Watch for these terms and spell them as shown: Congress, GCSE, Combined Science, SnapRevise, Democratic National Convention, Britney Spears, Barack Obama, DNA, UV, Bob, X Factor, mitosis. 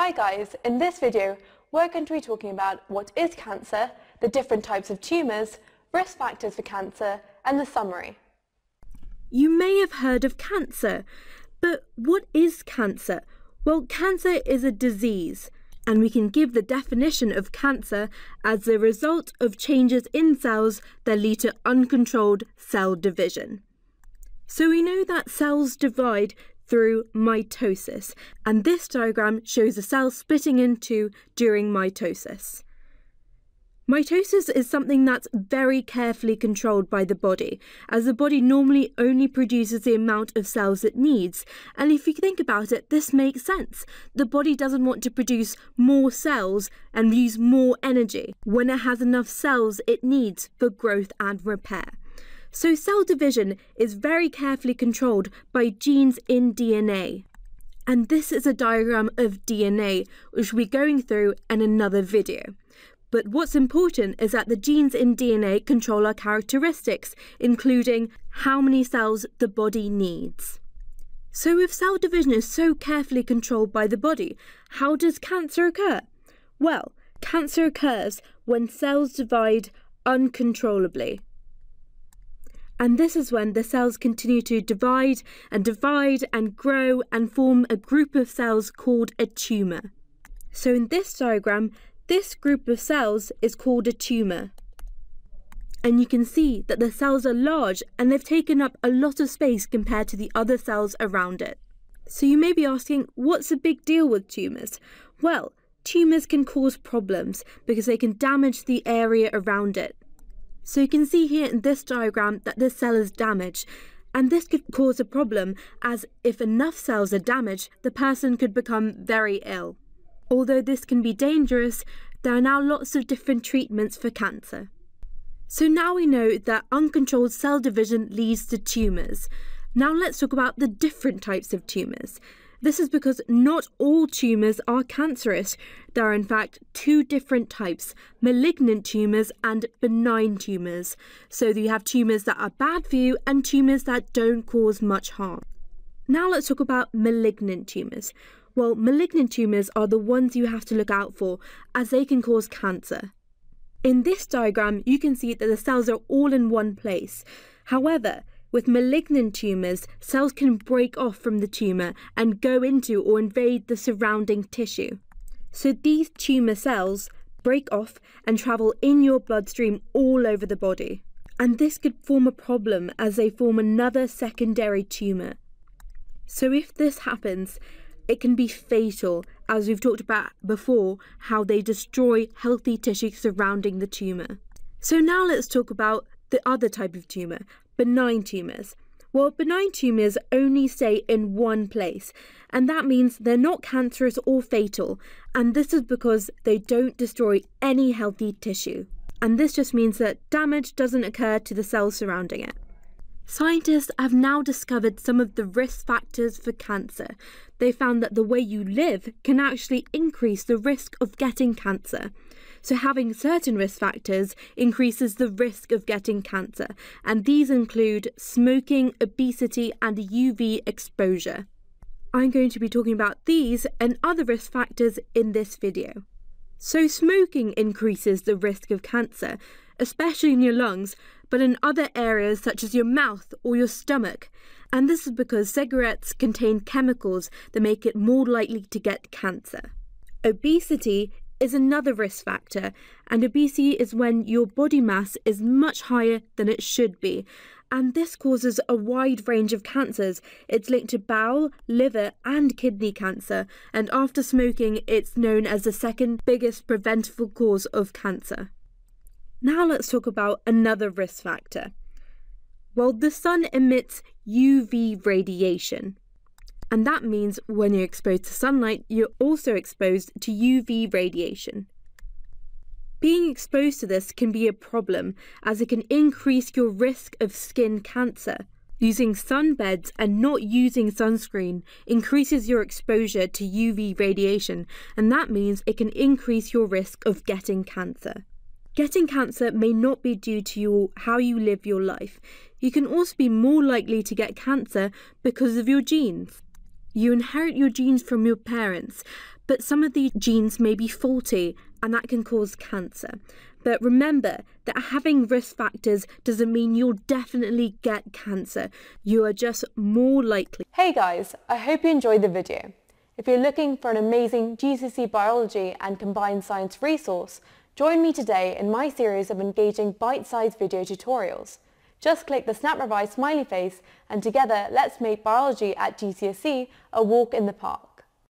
Hi guys, in this video we're going to be talking about what is cancer, the different types of tumours, risk factors for cancer and the summary. You may have heard of cancer, but what is cancer? Well, cancer is a disease, and we can give the definition of cancer as the result of changes in cells that lead to uncontrolled cell division. So we know that cells divide through mitosis, and this diagram shows a cell splitting in two during mitosis. Mitosis is something that's very carefully controlled by the body, as the body normally only produces the amount of cells it needs. And if you think about it, this makes sense. The body doesn't want to produce more cells and use more energy when it has enough cells it needs for growth and repair. So cell division is very carefully controlled by genes in DNA. And this is a diagram of DNA, which we'll be going through in another video. But what's important is that the genes in DNA control our characteristics, including how many cells the body needs. So if cell division is so carefully controlled by the body, how does cancer occur? Well, cancer occurs when cells divide uncontrollably. And this is when the cells continue to divide and grow and form a group of cells called a tumour. So in this diagram, this group of cells is called a tumour. And you can see that the cells are large and they've taken up a lot of space compared to the other cells around it. So you may be asking, what's the big deal with tumours? Well, tumours can cause problems because they can damage the area around it. So you can see here in this diagram that this cell is damaged, and this could cause a problem, as if enough cells are damaged, the person could become very ill. Although this can be dangerous, there are now lots of different treatments for cancer. So now we know that uncontrolled cell division leads to tumours. Now let's talk about the different types of tumours. This is because not all tumours are cancerous. There are in fact two different types, malignant tumours and benign tumours. So you have tumours that are bad for you and tumours that don't cause much harm. Now let's talk about malignant tumours. Well, malignant tumours are the ones you have to look out for, as they can cause cancer. In this diagram, you can see that the cells are all in one place. However, with malignant tumours, cells can break off from the tumour and go into or invade the surrounding tissue. So these tumour cells break off and travel in your bloodstream all over the body. And this could form a problem, as they form another secondary tumour. So if this happens, it can be fatal, as we've talked about before, how they destroy healthy tissue surrounding the tumour. So now let's talk about the other type of tumour, benign tumours. Well, benign tumours only stay in one place, and that means they're not cancerous or fatal, and this is because they don't destroy any healthy tissue. And this just means that damage doesn't occur to the cells surrounding it. Scientists have now discovered some of the risk factors for cancer. They found that the way you live can actually increase the risk of getting cancer. So having certain risk factors increases the risk of getting cancer, and these include smoking, obesity and UV exposure. I'm going to be talking about these and other risk factors in this video. So smoking increases the risk of cancer, especially in your lungs, but in other areas such as your mouth or your stomach. And this is because cigarettes contain chemicals that make it more likely to get cancer. Obesity is another risk factor, and obesity is when your body mass is much higher than it should be. And this causes a wide range of cancers. It's linked to bowel, liver and kidney cancer. And after smoking, it's known as the second biggest preventable cause of cancer. Now let's talk about another risk factor. Well, the sun emits UV radiation. And that means when you're exposed to sunlight, you're also exposed to UV radiation. Being exposed to this can be a problem, as it can increase your risk of skin cancer. Using sunbeds and not using sunscreen increases your exposure to UV radiation, and that means it can increase your risk of getting cancer. Getting cancer may not be due to how you live your life. You can also be more likely to get cancer because of your genes. You inherit your genes from your parents, but some of these genes may be faulty and that can cause cancer. But remember that having risk factors doesn't mean you'll definitely get cancer. You are just more likely. Hey guys, I hope you enjoyed the video. If you're looking for an amazing GCSE biology and combined science resource, join me today in my series of engaging bite-sized video tutorials. Just click the SnapRevise smiley face and together let's make biology at GCSE a walk in the park.